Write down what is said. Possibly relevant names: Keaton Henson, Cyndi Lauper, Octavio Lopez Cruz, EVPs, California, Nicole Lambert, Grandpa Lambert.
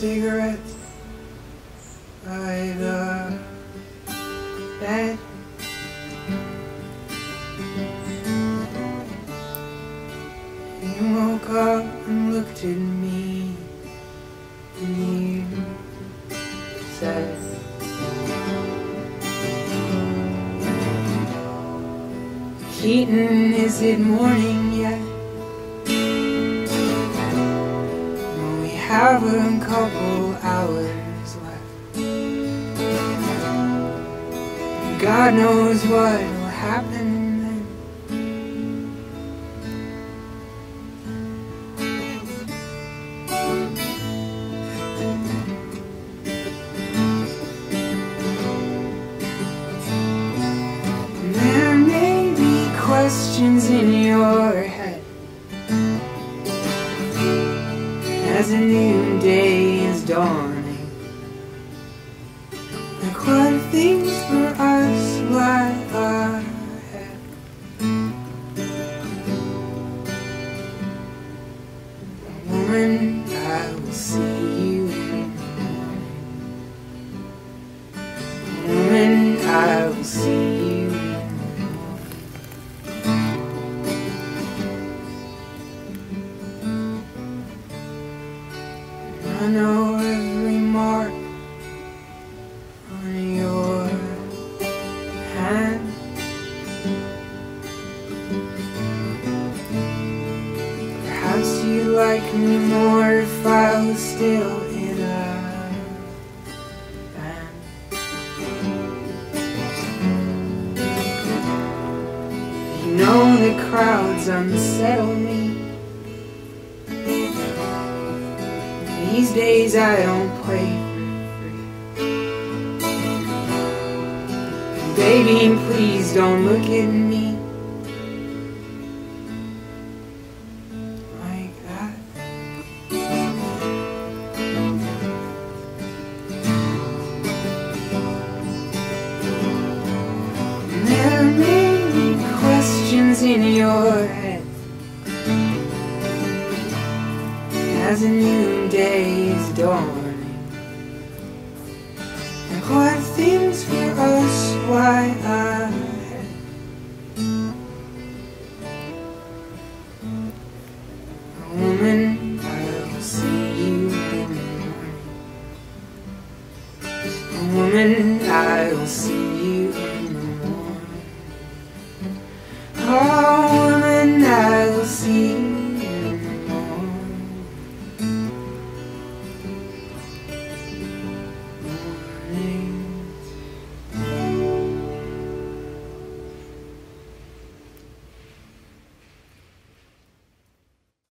cigarette. I love that. He woke up and looked at me, and he said, Keaton, is it morning yet? Well, we have a couple hours left. God knows what will happen. Questions in your head as a new day is dawning, like what things for us lie ahead. Woman, I will see you in the morning. Woman, I will see you. I know every mark on your hand. Perhaps you'd like me more if I was still in a band. You know the crowds unsettle me. These days I don't play for free. Baby, please don't look at me like that. And there may be questions in your head as a new day is dawning, and what things for us lie ahead. Woman, I will see you in the morning. Woman, I will see you.